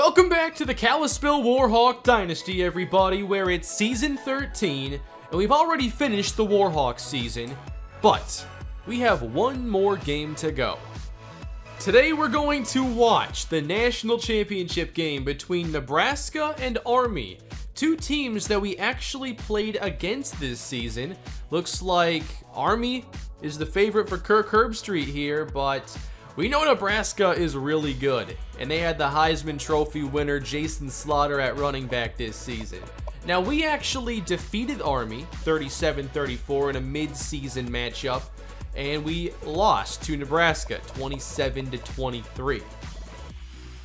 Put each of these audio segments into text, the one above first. Welcome back to the Kalispell Warhawk Dynasty, everybody, where it's Season 13, and we've already finished the Warhawk season, but we have one more game to go. Today we're going to watch the National Championship game between Nebraska and Army, two teams that we actually played against this season. Looks like Army is the favorite for Kirk Herbstreit here, but we know Nebraska is really good, and they had the Heisman Trophy winner Jason Slaughter at running back this season. Now, we actually defeated Army 37-34 in a mid-season matchup, and we lost to Nebraska 27-23.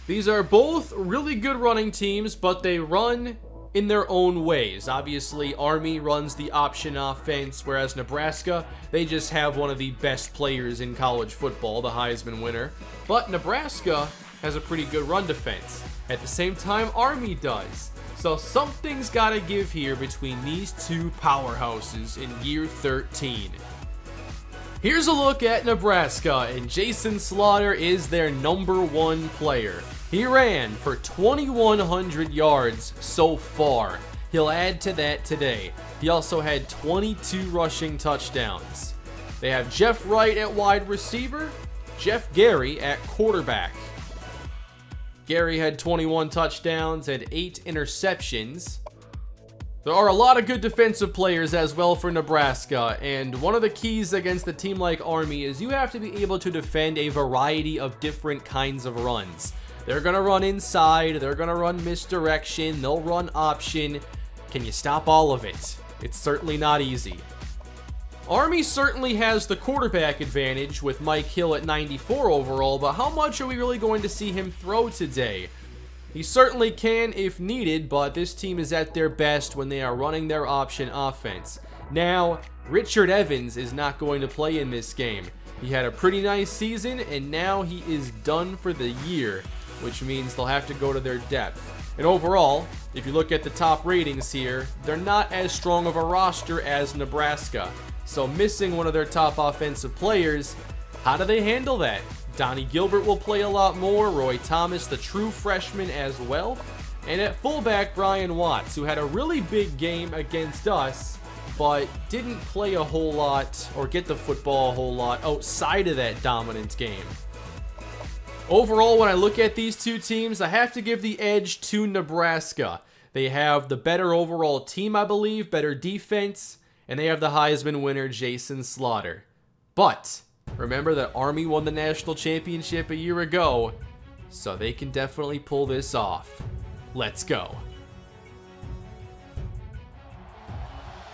These are both really good running teams, but they run in their own ways. Obviously, Army runs the option offense, whereas Nebraska, they just have one of the best players in college football, the Heisman winner. But Nebraska has a pretty good run defense. At the same time, Army does. So something's gotta give here between these two powerhouses in year 13. Here's a look at Nebraska, and Jason Slaughter is their #1 player. He ran for 2,100 yards so far. He'll add to that today. He also had 22 rushing touchdowns. They have Jeff Wright at wide receiver, Jeff Gary at quarterback. Gary had 21 touchdowns and 8 interceptions. There are a lot of good defensive players as well for Nebraska, and one of the keys against a team like Army is you have to be able to defend a variety of different kinds of runs. They're going to run inside, they're going to run misdirection, they'll run option. Can you stop all of it? It's certainly not easy. Army certainly has the quarterback advantage with Mike Hill at 94 overall, but how much are we really going to see him throw today? He certainly can if needed, but this team is at their best when they are running their option offense. Now, Richard Evans is not going to play in this game. He had a pretty nice season, and now he is done for the year, which means they'll have to go to their depth. And overall, if you look at the top ratings here, they're not as strong of a roster as Nebraska. So missing one of their top offensive players, how do they handle that? Donnie Gilbert will play a lot more, Roy Thomas, the true freshman as well. And at fullback, Brian Watts, who had a really big game against us, but didn't play a whole lot or get the football a whole lot outside of that dominant game. Overall, when I look at these two teams, I have to give the edge to Nebraska. They have the better overall team, I believe, better defense, and they have the Heisman winner, Jason Slaughter. But remember that Army won the national championship a year ago, so they can definitely pull this off. Let's go.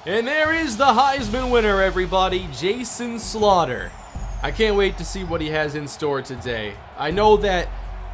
And there is the Heisman winner, everybody, Jason Slaughter. I can't wait to see what he has in store today. I know that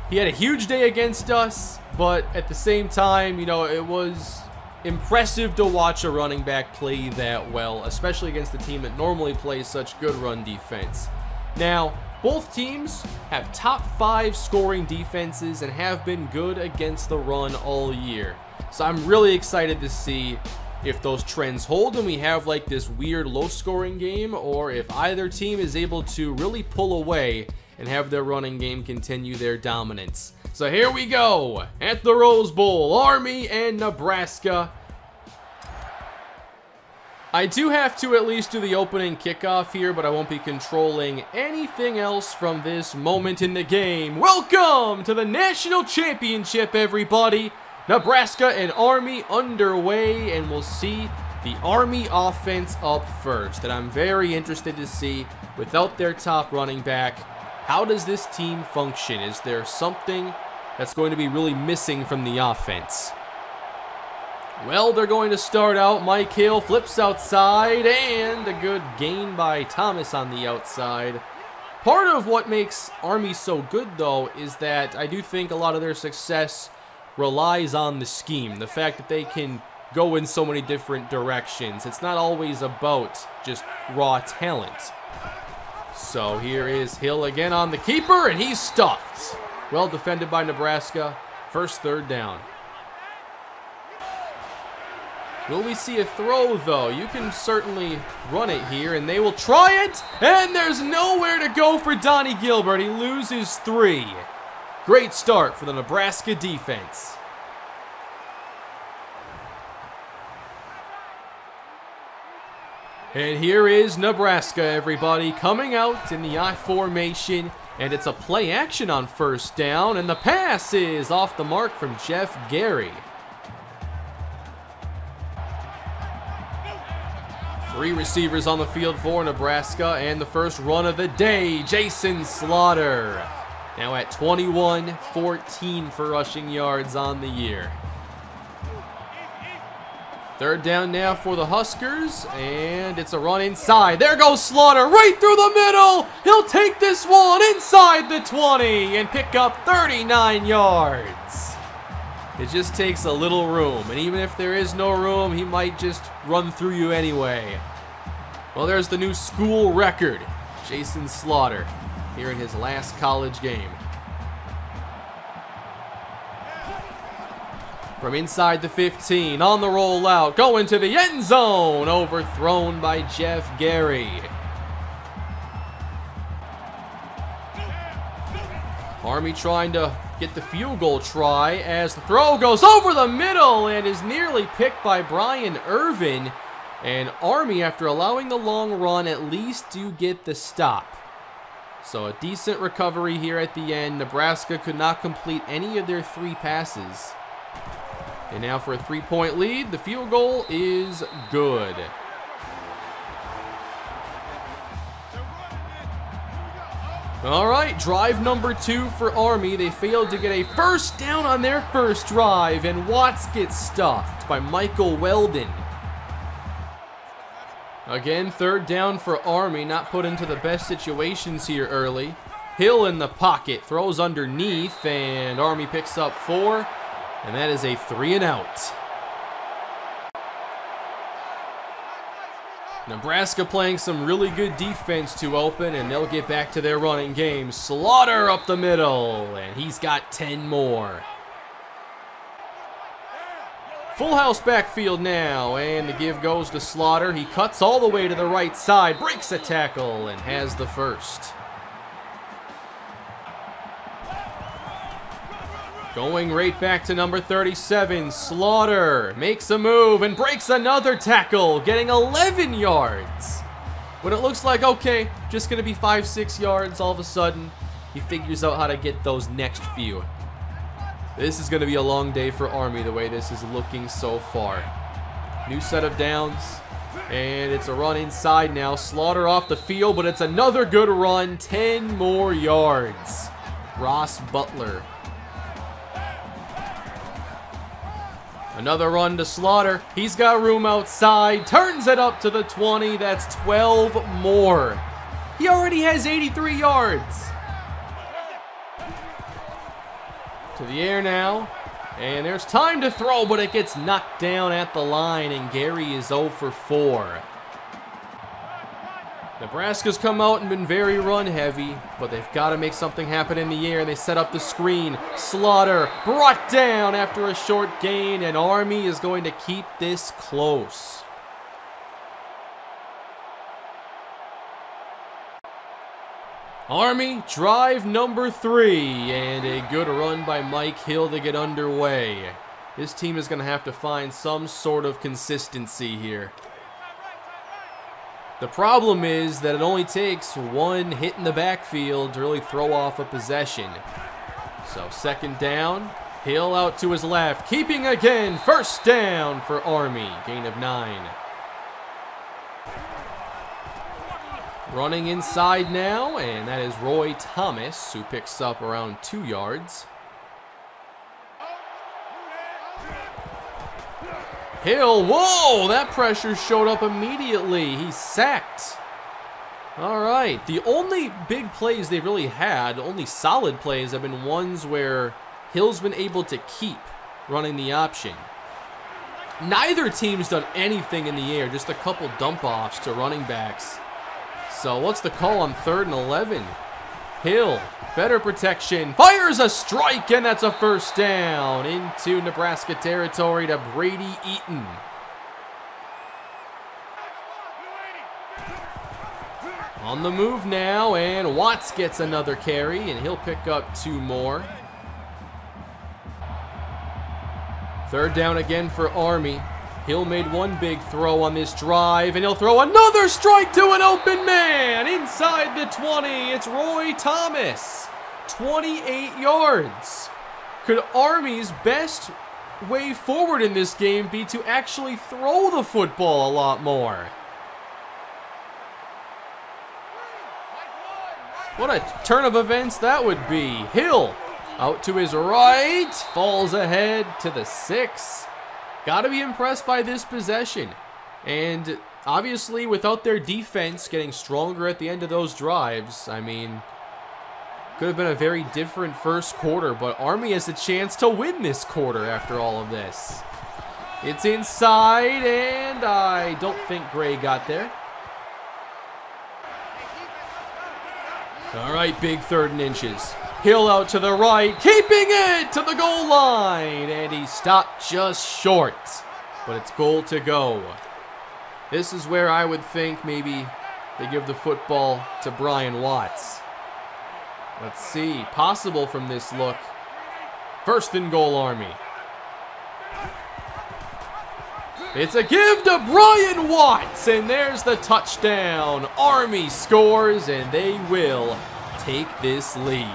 he had a huge day against us, but at the same time, you know, it was impressive to watch a running back play that well, especially against the team that normally plays such good run defense. Now, both teams have top 5 scoring defenses and have been good against the run all year. So I'm really excited to see if those trends hold and we have like this weird low scoring game, or if either team is able to really pull away and have their running game continue their dominance. So here we go at the Rose Bowl, Army and Nebraska. I do have to at least do the opening kickoff here, but I won't be controlling anything else from this moment in the game. Welcome to the National Championship, everybody. Nebraska and Army underway, and we'll see the Army offense up first. And I'm very interested to see, without their top running back, how does this team function? Is there something that's going to be really missing from the offense? Well, they're going to start out. Mike Hill flips outside, and a good gain by Thomas on the outside. Part of what makes Army so good, though, is that I do think a lot of their success relies on the scheme, the fact that they can go in so many different directions. It's not always about just raw talent. So here is Hill again on the keeper, and he's stuffed. Well defended by Nebraska. First third down. Will we see a throw, though? You can certainly run it here, and they will try it, and there's nowhere to go for Donnie Gilbert. He loses 3. Great start for the Nebraska defense. And here is Nebraska, everybody, coming out in the I formation, and it's a play action on first down, and the pass is off the mark from Jeff Gary. 3 receivers on the field for Nebraska, and the first run of the day, Jason Slaughter. Now at 21, 14 for rushing yards on the year. 3rd down now for the Huskers, and it's a run inside. There goes Slaughter right through the middle. He'll take this one inside the 20 and pick up 39 yards. It just takes a little room, and even if there is no room, he might just run through you anyway. Well, there's the new school record, Jason Slaughter, here in his last college game. From inside the 15, on the roll out, going to the end zone, overthrown by Jeff Gary. Army trying to get the field goal try as the throw goes over the middle and is nearly picked by Brian Irvin. And Army, after allowing the long run, at least do get the stop. So a decent recovery here at the end. Nebraska could not complete any of their 3 passes. And now for a 3-point lead, the field goal is good. All right, drive number 2 for Army. They failed to get a first down on their first drive, and Watts gets stuffed by Michael Weldon. Again, 3rd down for Army, not put into the best situations here early. Hill in the pocket, throws underneath, and Army picks up 4. And that is a 3-and-out. Nebraska playing some really good defense to open, and they'll get back to their running game. Slaughter up the middle, and he's got 10 more. Full house backfield now, and the give goes to Slaughter. He cuts all the way to the right side, breaks a tackle, and has the first. Going right back to number 37, Slaughter makes a move and breaks another tackle, getting 11 yards. When it looks like, okay, just gonna be 5-6 yards, all of a sudden, he figures out how to get those next few. This is gonna be a long day for Army, the way this is looking so far. New set of downs, and it's a run inside now. Slaughter off the field, but it's another good run, 10 more yards. Ross Butler. Another run to Slaughter. He's got room outside. Turns it up to the 20. That's 12 more. He already has 83 yards. To the air now. And there's time to throw, but it gets knocked down at the line, and Gary is 0 for 4. Nebraska's come out and been very run heavy, but they've got to make something happen in the air. They set up the screen. Slaughter brought down after a short gain, and Army is going to keep this close. Army, drive number 3, and a good run by Mike Hill to get underway. This team is going to have to find some sort of consistency here. The problem is that it only takes one hit in the backfield to really throw off a possession. So 2nd down, Hill out to his left, keeping again, first down for Army, gain of 9. Running inside now, and that is Roy Thomas, who picks up around 2 yards. Hill, whoa, that pressure showed up immediately. He's sacked. All right, the only big plays they've really had, only solid plays, have been ones where Hill's been able to keep running the option. Neither team's done anything in the air, just a couple dump-offs to running backs. So what's the call on 3rd and 11? Hill, better protection, fires a strike, and that's a first down into Nebraska territory to Brady Eaton. On the move now, and Watts gets another carry, and he'll pick up 2 more. Third down again for Army. Hill made one big throw on this drive, and he'll throw another strike to an open man inside the 20. It's Roy Thomas, 28 yards. Could Army's best way forward in this game be to actually throw the football a lot more? What a turn of events that would be. Hill out to his right, falls ahead to the 6. Gotta be impressed by this possession. And obviously without their defense getting stronger at the end of those drives, I mean, could have been a very different first quarter, but Army has a chance to win this quarter after all of this. It's inside, and I don't think Gray got there. All right, big 3rd and inches. Hill out to the right, keeping it to the goal line, and he stopped just short, but it's goal to go. This is where I would think maybe they give the football to Brian Watts. Let's see, possible from this look. 1st and goal, Army. It's a give to Brian Watts, and there's the touchdown. Army scores, and they will take this lead.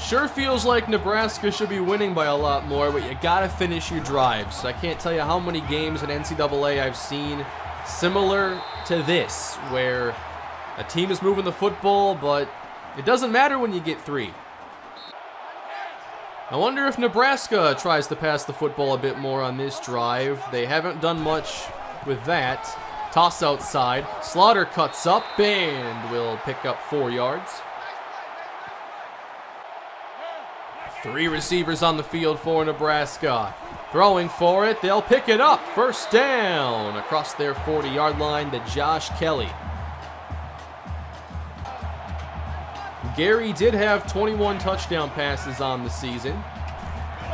Sure feels like Nebraska should be winning by a lot more, but you gotta finish your drives. I can't tell you how many games in NCAA I've seen similar to this, where a team is moving the football, but it doesn't matter when you get 3. I wonder if Nebraska tries to pass the football a bit more on this drive. They haven't done much with that. Toss outside. Slaughter cuts up and will pick up 4 yards. 3 receivers on the field for Nebraska. Throwing for it, they'll pick it up. 1st down across their 40-yard line to Josh Kelly. Gary did have 21 touchdown passes on the season,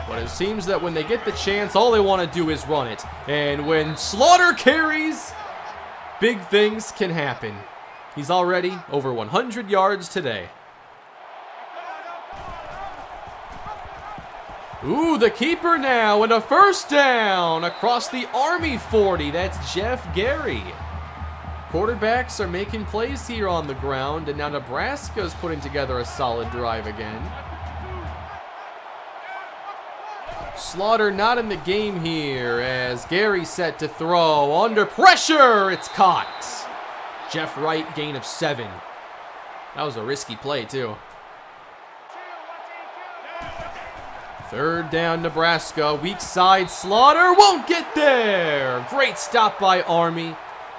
but it seems that when they get the chance, all they want to do is run it. And when Slaughter carries, big things can happen. He's already over 100 yards today. Ooh, the keeper now, and a 1st down across the Army 40. That's Jeff Gary. Quarterbacks are making plays here on the ground, and now Nebraska's putting together a solid drive again. Slaughter not in the game here as Gary set to throw. Under pressure, it's caught. Jeff Wright, gain of 7. That was a risky play, too. 3rd down, Nebraska. Weak side, Slaughter won't get there. Great stop by Army.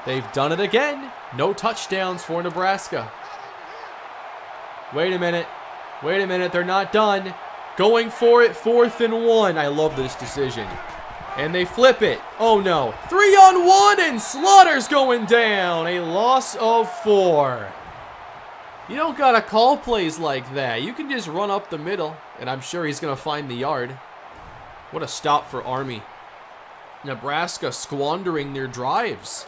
They've done it again. No touchdowns for Nebraska. Wait a minute. Wait a minute. They're not done. Going for it, 4th and 1. I love this decision. And they flip it. Oh, no. 3 on 1, and Slaughter's going down. A loss of 4. You don't got to call plays like that. You can just run up the middle, and I'm sure he's going to find the yard. What a stop for Army. Nebraska squandering their drives.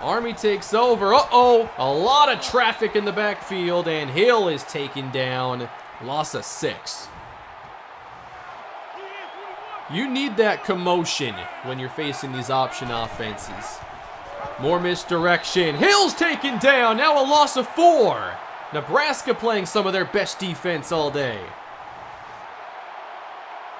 Army takes over. Uh-oh. A lot of traffic in the backfield, and Hill is taken down. Loss of 6. You need that commotion when you're facing these option offenses. More misdirection. Hill's taken down. Now a loss of 4. Nebraska playing some of their best defense all day.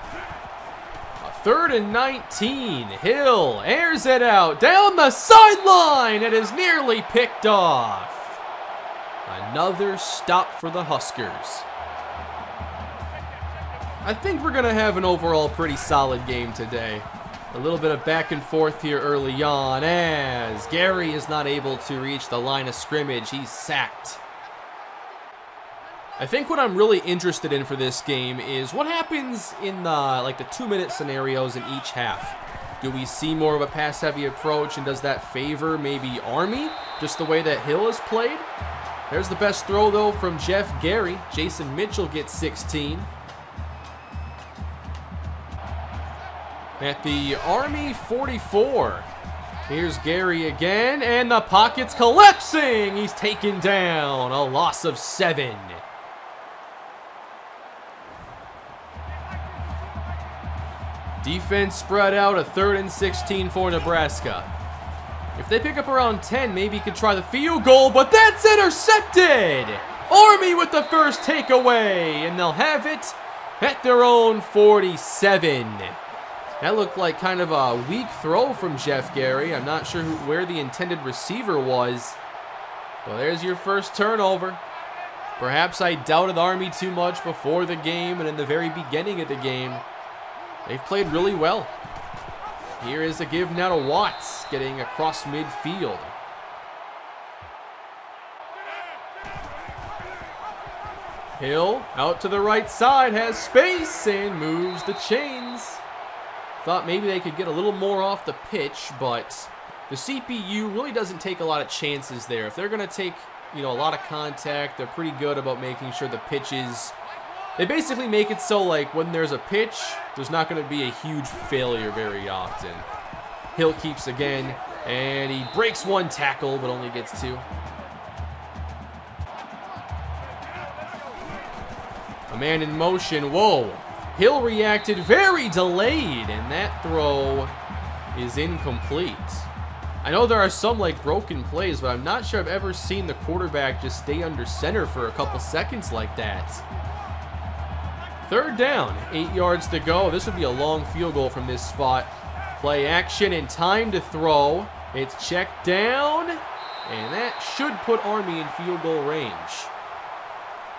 A 3rd and 19. Hill airs it out. Down the sideline. It is nearly picked off. Another stop for the Huskers. I think we're going to have an overall pretty solid game today. A little bit of back and forth here early on as Gary is not able to reach the line of scrimmage. He's sacked. I think what I'm really interested in for this game is what happens in the 2-minute scenarios in each half. Do we see more of a pass-heavy approach, and does that favor maybe Army, just the way that Hill has played? There's the best throw, though, from Jeff Gary. Jason Mitchell gets 16. At the Army 44, Here's Gary again, and the pocket's collapsing. He's taken down. A loss of 7. Defense spread out, a 3rd and 16 for Nebraska. If they pick up around 10, maybe he could try the field goal, but that's intercepted! Army with the first takeaway, and they'll have it at their own 47. That looked like kind of a weak throw from Jeff Gary. I'm not sure where the intended receiver was. Well, there's your first turnover. Perhaps I doubted Army too much before the game and in the very beginning of the game. They've played really well. Here is a give now to Watts, getting across midfield. Hill out to the right side, has space and moves the chains. Thought maybe they could get a little more off the pitch, but the CPU really doesn't take a lot of chances there. If they're going to take, a lot of contact, they're pretty good about making sure the pitch is... They basically make it so, when there's a pitch, there's not going to be a huge failure very often. Hill keeps again, and he breaks one tackle, but only gets 2. A man in motion. Whoa. Hill reacted very delayed, and that throw is incomplete. I know there are some, broken plays, but I'm not sure I've ever seen the quarterback just stay under center for a couple seconds like that. 3rd down, 8 yards to go. This would be a long field goal from this spot. Play action in time to throw. It's checked down, and that should put Army in field goal range.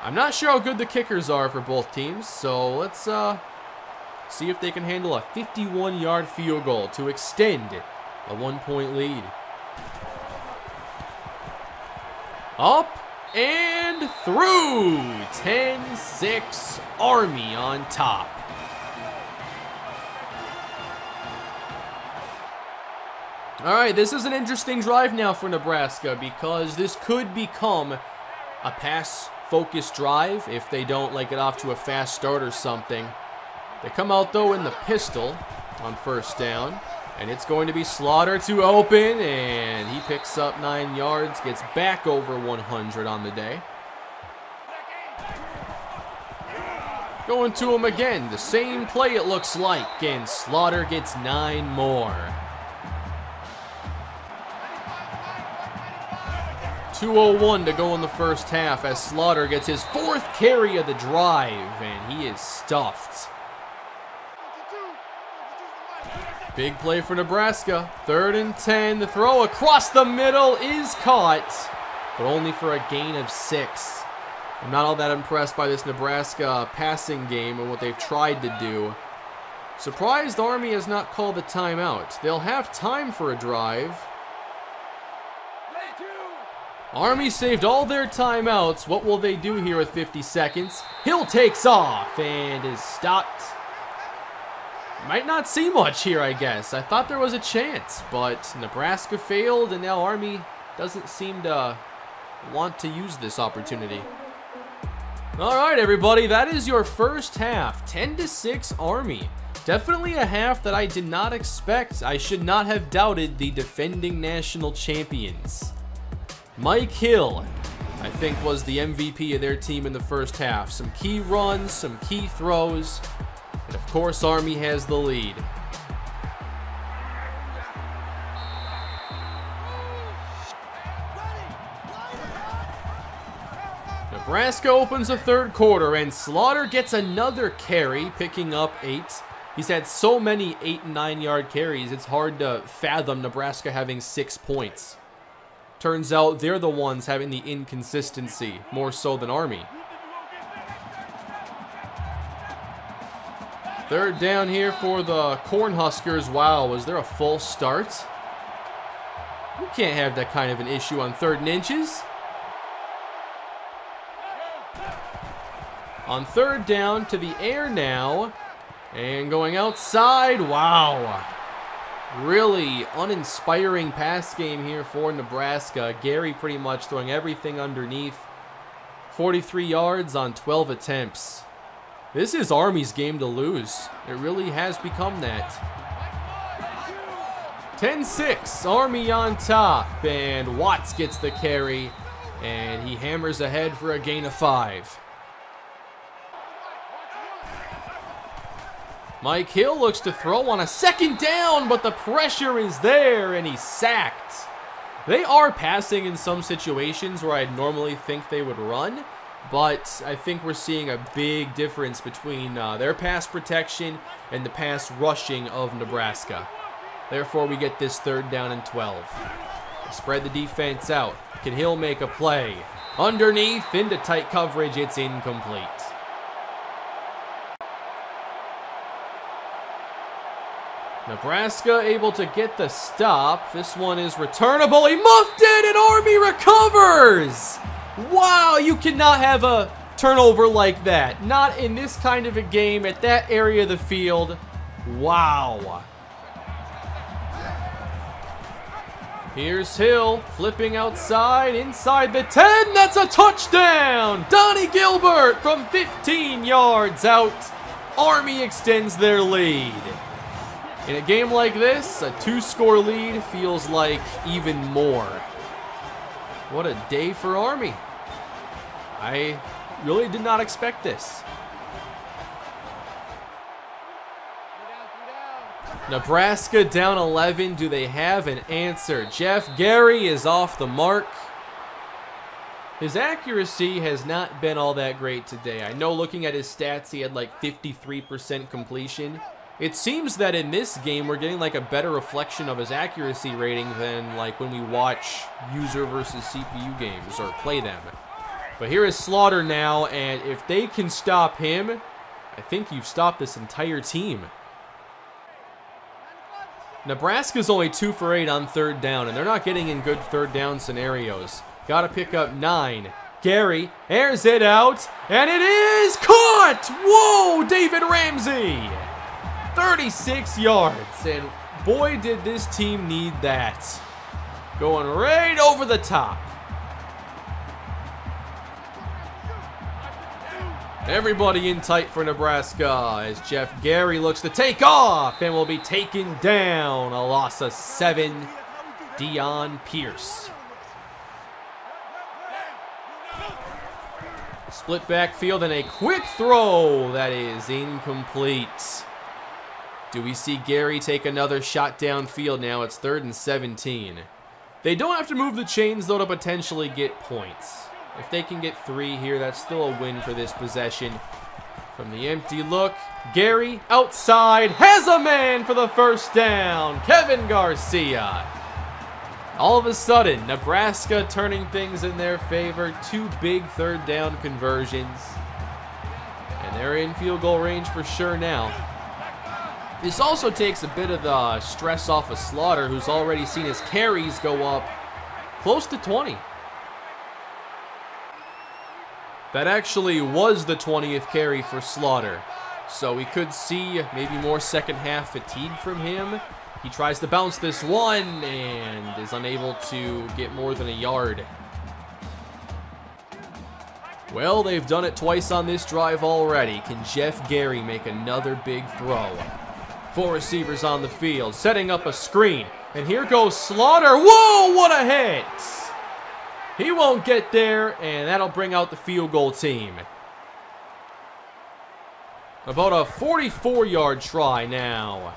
I'm not sure how good the kickers are for both teams, so let's see if they can handle a 51-yard field goal to extend a 1-point lead. Up. And through. 10-6, Army on top. All right, this is an interesting drive now for Nebraska because this could become a pass-focused drive if they don't get off to a fast start or something. They come out, though, in the pistol on 1st down, and it's going to be Slaughter to open, and he picks up 9 yards, gets back over 100 on the day. Going to him again, the same play it looks like, and Slaughter gets 9 more. 2:01 to go in the first half as Slaughter gets his 4th carry of the drive, and he is stuffed. Big play for Nebraska. 3rd and 10. The throw across the middle is caught, but only for a gain of 6. I'm not all that impressed by this Nebraska passing game and what they've tried to do. Surprised Army has not called the timeout. They'll have time for a drive. Army saved all their timeouts. What will they do here with 50 seconds? Hill takes off and is stopped. Might not see much here, I guess. I thought there was a chance, but Nebraska failed, and now Army doesn't seem to want to use this opportunity. All right, everybody, that is your first half. 10-6 Army. Definitely a half that I did not expect. I should not have doubted the defending national champions. Mike Hill, I think, was the MVP of their team in the first half. Some key runs, some key throws. And of course, Army has the lead. Nebraska opens the 3rd quarter, and Slaughter gets another carry, picking up 8. He's had so many 8- and 9-yard carries, it's hard to fathom Nebraska having 6 points. Turns out they're the ones having the inconsistency, more so than Army. 3rd down here for the Cornhuskers. Wow, was there a full start? You can't have that kind of an issue on 3rd and inches. On 3rd down, to the air now. And going outside, wow. Really uninspiring pass game here for Nebraska. Gary pretty much throwing everything underneath. 43 yards on 12 attempts. This is Army's game to lose. It really has become that. 10-6, Army on top, and Watts gets the carry, and he hammers ahead for a gain of 5. Mike Hill looks to throw on a second down, but the pressure is there, and he's sacked. They are passing in some situations where I'd normally think they would run, but I think we're seeing a big difference between their pass protection and the pass rushing of Nebraska. Therefore, we get this third down and 12. Spread the defense out. Can Hill make a play? Underneath, into tight coverage, it's incomplete. Nebraska able to get the stop. This one is returnable. He muffed it, and Army recovers! Wow, you cannot have a turnover like that. Not in this kind of a game at that area of the field. Wow. Here's Hill, flipping outside, inside the 10, that's a touchdown! Donnie Gilbert from 15 yards out. Army extends their lead. In a game like this, a 2-score lead feels like even more. What a day for Army. I really did not expect this. Nebraska down 11. Do they have an answer? Jeff Gary is off the mark. His accuracy has not been all that great today. I know looking at his stats, he had like 53% completion. It seems that in this game, we're getting like a better reflection of his accuracy rating than like when we watch user versus CPU games or play them. But here is Slaughter now, and if they can stop him, I think you've stopped this entire team. Nebraska's only 2 for 8 on third down, and they're not getting in good third down scenarios. Gotta pick up 9. Gary airs it out, and it is caught! Whoa, David Ramsey! 36 yards, and boy did this team need that. Going right over the top. Everybody in tight for Nebraska as Jeff Gary looks to take off and will be taken down. A loss of 7, Deion Pierce. Split backfield and a quick throw that is incomplete. Do we see Gary take another shot downfield now? It's 3rd and 17. They don't have to move the chains though to potentially get points. If they can get 3 here, that's still a win for this possession. From the empty look, Gary outside, has a man for the first down, Kevin Garcia. All of a sudden, Nebraska turning things in their favor, 2 big third down conversions. And they're in field goal range for sure now. This also takes a bit of the stress off of Slaughter, who's already seen his carries go up close to 20. That actually was the 20th carry for Slaughter. So we could see maybe more second half fatigue from him. He tries to bounce this one and is unable to get more than a yard. Well, they've done it twice on this drive already. Can Jeff Gary make another big throw? 4 receivers on the field, setting up a screen. And here goes Slaughter. Whoa, what a hit! He won't get there, and that'll bring out the field goal team. About a 44-yard try now.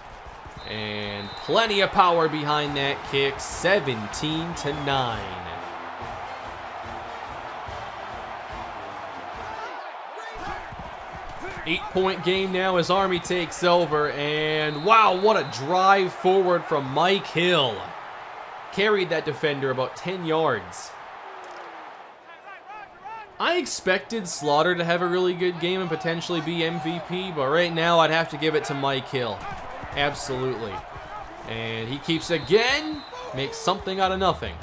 And plenty of power behind that kick, 17-9. Eight-point game now as Army takes over, and wow, what a drive forward from Mike Hill. Carried that defender about 10 yards. I expected Slaughter to have a really good game and potentially be MVP, but right now I'd have to give it to Mike Hill. Absolutely. And he keeps again, makes something out of nothing.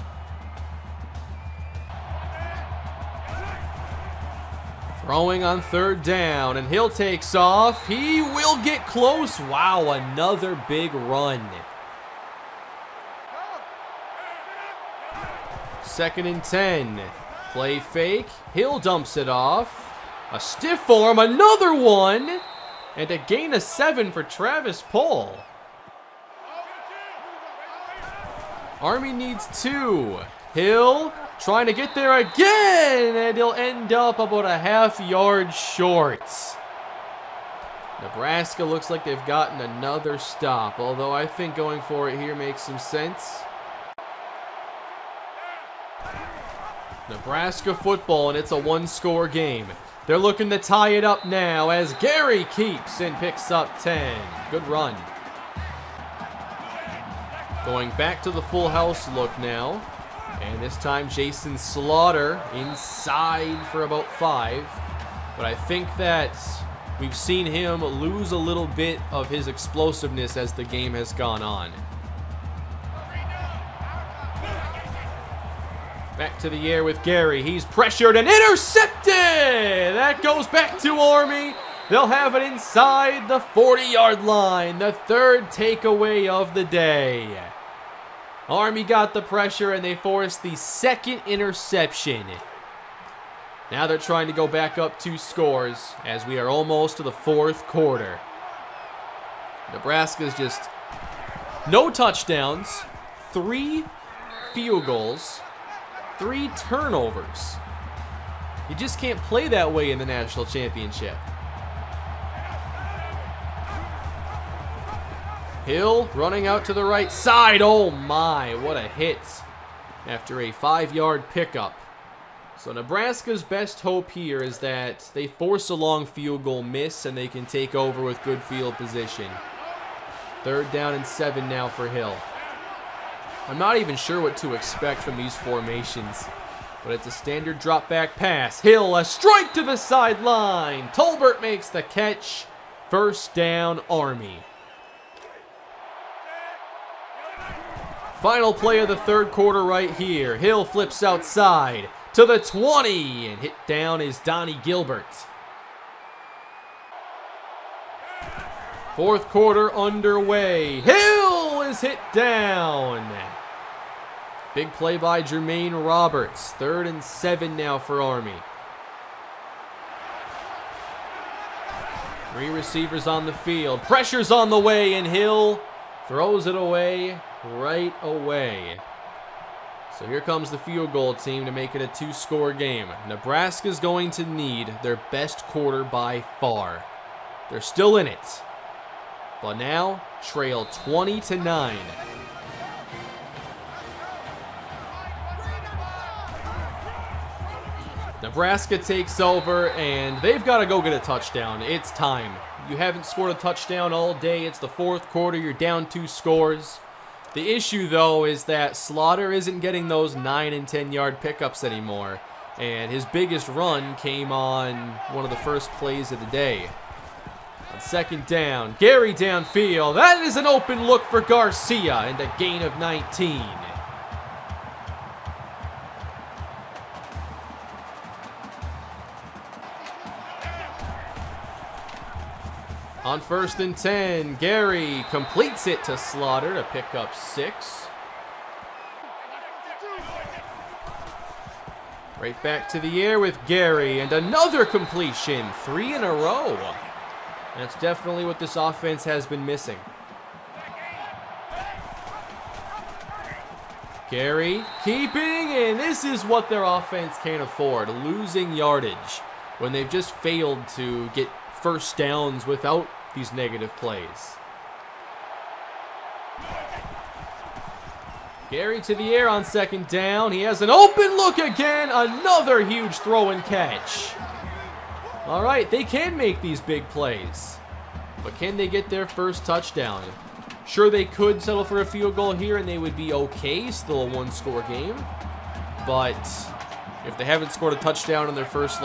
Throwing on third down, and Hill takes off. He will get close. Wow, another big run. 2nd and 10. Play fake, Hill dumps it off, a stiff arm, another one, and a gain of 7 for Travis Pohl. Army needs two. Hill trying to get there again, and he'll end up about a half yard short. Nebraska looks like they've gotten another stop, although I think going for it here makes some sense. Nebraska football, and it's a one-score game. They're looking to tie it up now as Gary keeps and picks up 10. Good run. Going back to the full house look now. And this time Jason Slaughter inside for about 5. But I think that we've seen him lose a little bit of his explosiveness as the game has gone on. Back to the air with Gary. He's pressured and intercepted! That goes back to Army. They'll have it inside the 40-yard line. The third takeaway of the day. Army got the pressure and they forced the second interception. Now they're trying to go back up 2 scores as we are almost to the fourth quarter. Nebraska's just no touchdowns, 3 field goals, 3 turnovers. You just can't play that way in the national championship. Hill running out to the right side. Oh my, what a hit after a 5-yard pickup. So Nebraska's best hope here is that they force a long field goal miss and they can take over with good field position. Third down and 7 now for Hill. I'm not even sure what to expect from these formations, but it's a standard drop back pass. Hill, a strike to the sideline. Tolbert makes the catch. First down, Army. Final play of the third quarter right here. Hill flips outside to the 20, and hit down is Donnie Gilbert. Fourth quarter underway. Hill is hit down. Big play by Jermaine Roberts. Third and 7 now for Army. 3 receivers on the field. Pressure's on the way, and Hill throws it away right away. So here comes the field goal team to make it a 2-score game. Nebraska's going to need their best quarter by far. They're still in it, but now trail 20-9. Nebraska takes over, and they've got to go get a touchdown. It's time. You haven't scored a touchdown all day. It's the fourth quarter. You're down 2 scores. The issue, though, is that Slaughter isn't getting those 9- and 10-yard pickups anymore, and his biggest run came on one of the first plays of the day. On second down, Gary downfield. That is an open look for Garcia and a gain of 19. On first and 10, Gary completes it to Slaughter to pick up 6. Right back to the air with Gary, and another completion, 3 in a row. And that's definitely what this offense has been missing. Gary keeping, and this is what their offense can't afford, losing yardage when they've just failed to get first downs without these negative plays. Gary to the air on second down. He has an open look again. Another huge throw and catch. All right, they can make these big plays, but can they get their first touchdown? Sure, they could settle for a field goal here and they would be okay. Still a 1-score game. But if they haven't scored a touchdown in their first,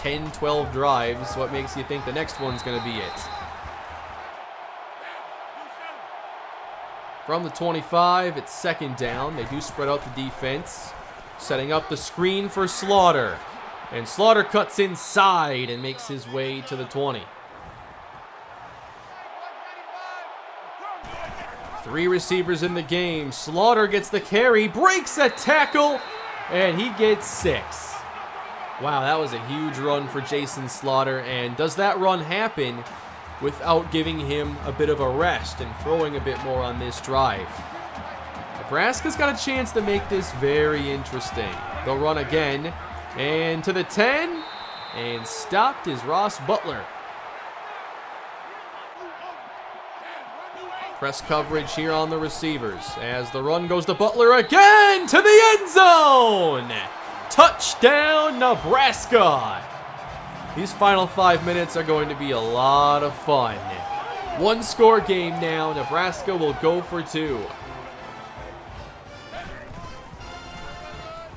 10-12 drives, what makes you think the next one's going to be it? From the 25, it's second down. They do spread out the defense, setting up the screen for Slaughter. And Slaughter cuts inside and makes his way to the 20. 3 receivers in the game. Slaughter gets the carry, breaks a tackle, and he gets 6. Wow, that was a huge run for Jason Slaughter, and does that run happen without giving him a bit of a rest and throwing a bit more on this drive? Nebraska's got a chance to make this very interesting. They'll run again, and to the 10, and stopped is Ross Butler. Press coverage here on the receivers as the run goes to Butler again to the end zone. Touchdown, Nebraska. These final 5 minutes are going to be a lot of fun. One score game now. Nebraska will go for two.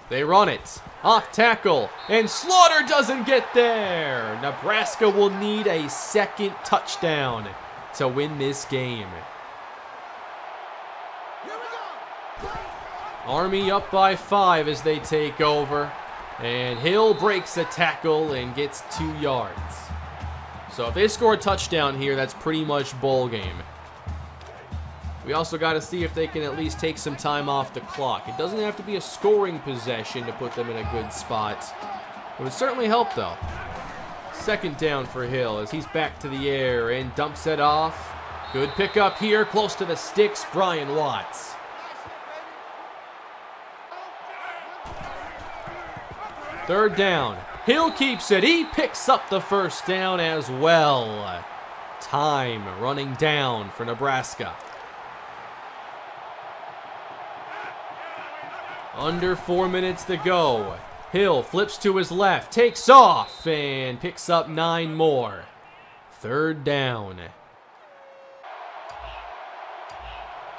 They run it. Off tackle. And Slaughter doesn't get there. Nebraska will need a second touchdown to win this game. Army up by 5 as they take over. And Hill breaks a tackle and gets 2 yards. So if they score a touchdown here, that's pretty much bowl game. We also got to see if they can at least take some time off the clock. It doesn't have to be a scoring possession to put them in a good spot. It would certainly help, though. Second down for Hill as he's back to the air and dumps it off. Good pickup here, close to the sticks, Brian Watts. Third down. Hill keeps it. He picks up the first down as well. Time running down for Nebraska. Under 4 minutes to go. Hill flips to his left, takes off, and picks up 9 more. Third down.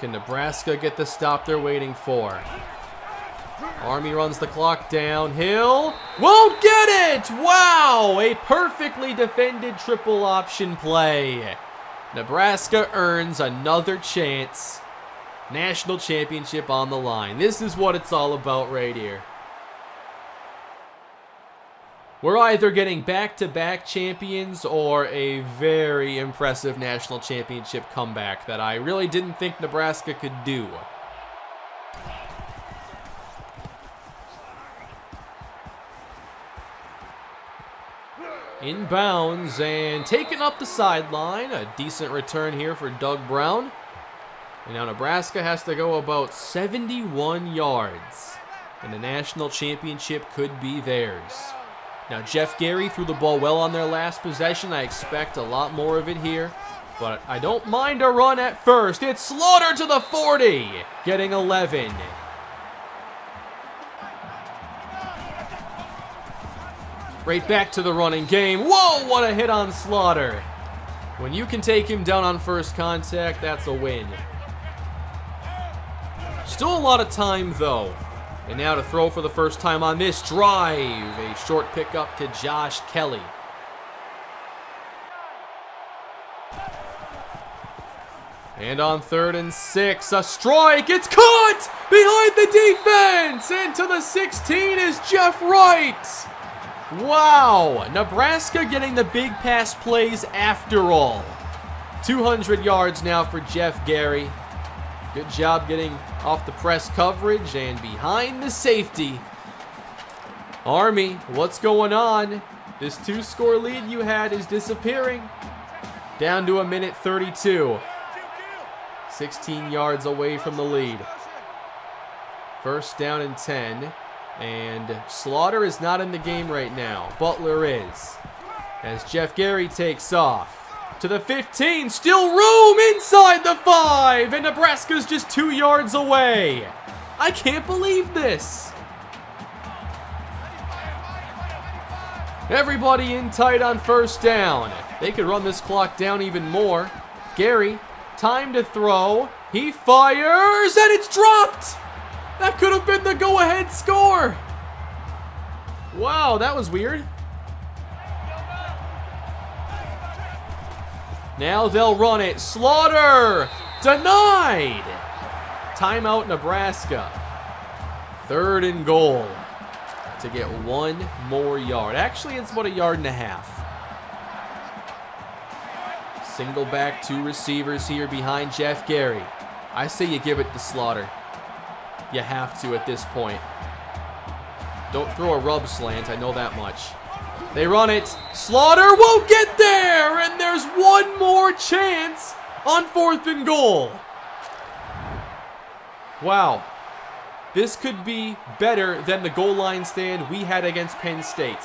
Can Nebraska get the stop they're waiting for? Army runs the clock down. Hill won't get it! Wow! A perfectly defended triple option play. Nebraska earns another chance. National championship on the line. This is what it's all about right here. We're either getting back-to-back champions or a very impressive national championship comeback that I really didn't think Nebraska could do. Inbounds and taken up the sideline. A decent return here for Doug Brown. And now Nebraska has to go about 71 yards. And the national championship could be theirs. Now Jeff Gary threw the ball well on their last possession. I expect a lot more of it here. But I don't mind a run at first. It's Slaughter to the 40. Getting 11. Right back to the running game. Whoa, what a hit on Slaughter. When you can take him down on first contact, that's a win. Still a lot of time, though. And now to throw for the first time on this drive. A short pickup to Josh Kelly. And on 3rd and 6, a strike. It's caught behind the defense. And to the 16 is Jeff Wright. Wow, Nebraska getting the big pass plays after all. 200 yards now for Jeff Gary. Good job getting off the press coverage and behind the safety. Army, what's going on? This 2-score lead you had is disappearing. Down to 1:32. 16 yards away from the lead. First down and 10. And Slaughter is not in the game right now. Butler is. As Jeff Gary takes off. To the 15. Still room inside the 5. And Nebraska's just 2 yards away. I can't believe this. Everybody in tight on first down. They could run this clock down even more. Gary, time to throw. He fires and it's dropped. That could have been the go-ahead score. Wow, that was weird. Now they'll run it. Slaughter denied. Timeout, Nebraska. 3rd and goal to get 1 more yard. Actually, it's about 1.5 yards. Single back, 2 receivers here behind Jeff Gary. I say you give it to Slaughter. You have to at this point. Don't throw a rub slant, I know that much. They run it. Slaughter won't get there, and there's 1 more chance on 4th and goal. Wow. This could be better than the goal line stand we had against Penn State.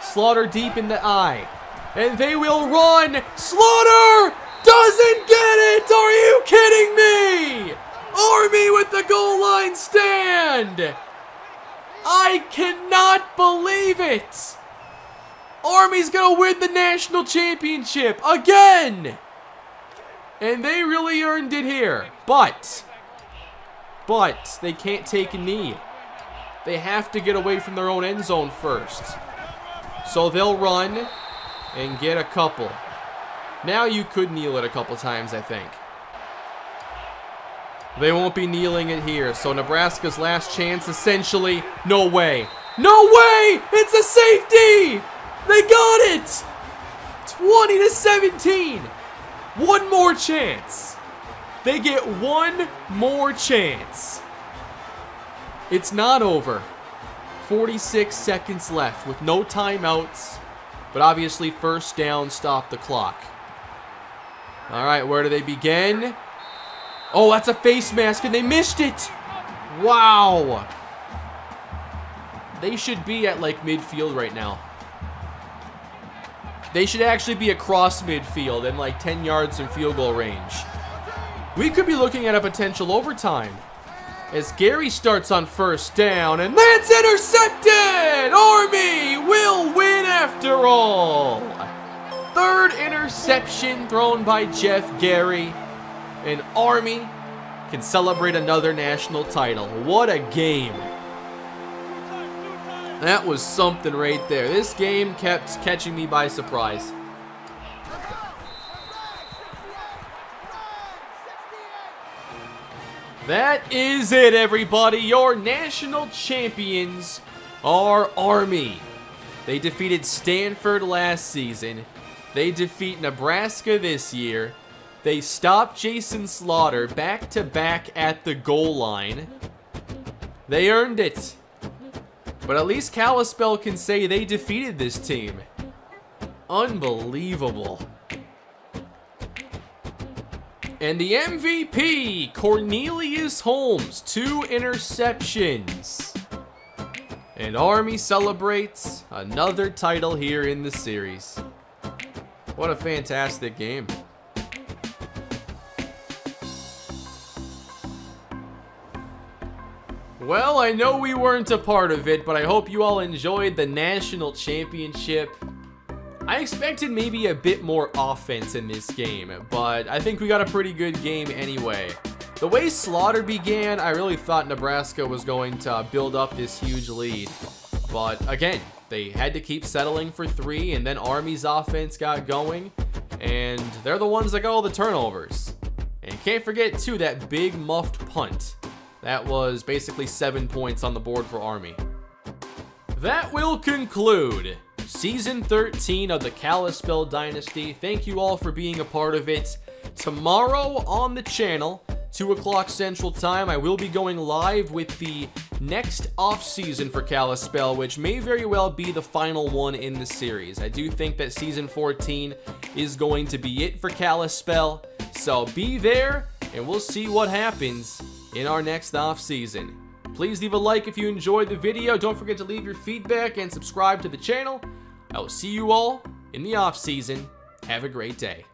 Slaughter deep in the eye. And they will run. Slaughter doesn't get it. Are you kidding me? Army with the goal line stand. I cannot believe it. Army's going to win the national championship again. And they really earned it here. But they can't take a knee. They have to get away from their own end zone first. So they'll run and get a couple. Now you could kneel it a couple times, I think. They won't be kneeling it here. So Nebraska's last chance, essentially. No way. No way! It's a safety! They got it! 20-17. One more chance. They get one more chance. It's not over. 46 seconds left with no timeouts. But obviously first down, stop the clock. All right, where do they begin? Oh, that's a face mask and they missed it. Wow. They should be at like midfield right now. They should actually be across midfield and like 10 yards in field goal range. We could be looking at a potential overtime. As Gary starts on first down and that's intercepted! Army will win after all! Third interception thrown by Jeff Gary. And Army can celebrate another national title. What a game. That was something right there. This game kept catching me by surprise. That is it, everybody. Your national champions are Army. They defeated Stanford last season. They defeat Nebraska this year. They stopped Jason Slaughter back-to-back at the goal line. They earned it. But at least Kalispell can say they defeated this team. Unbelievable. And the MVP, Cornelius Holmes, 2 interceptions. And Army celebrates another title here in the series. What a fantastic game. Well, I know we weren't a part of it, but I hope you all enjoyed the national championship. I expected maybe a bit more offense in this game, but I think we got a pretty good game anyway. The way Slaughter began, I really thought Nebraska was going to build up this huge lead. But again, they had to keep settling for 3, and then Army's offense got going, and they're the ones that got all the turnovers. And can't forget, too, that big muffed punt. That was basically 7 points on the board for Army. That will conclude Season 13 of the Kalispell Dynasty. Thank you all for being a part of it. Tomorrow on the channel, 2 o'clock Central Time, I will be going live with the next off-season for Kalispell, which may very well be the final one in the series. I do think that Season 14 is going to be it for Kalispell, so be there and we'll see what happens in our next offseason. Please leave a like if you enjoyed the video. Don't forget to leave your feedback and subscribe to the channel. I will see you all in the offseason. Have a great day.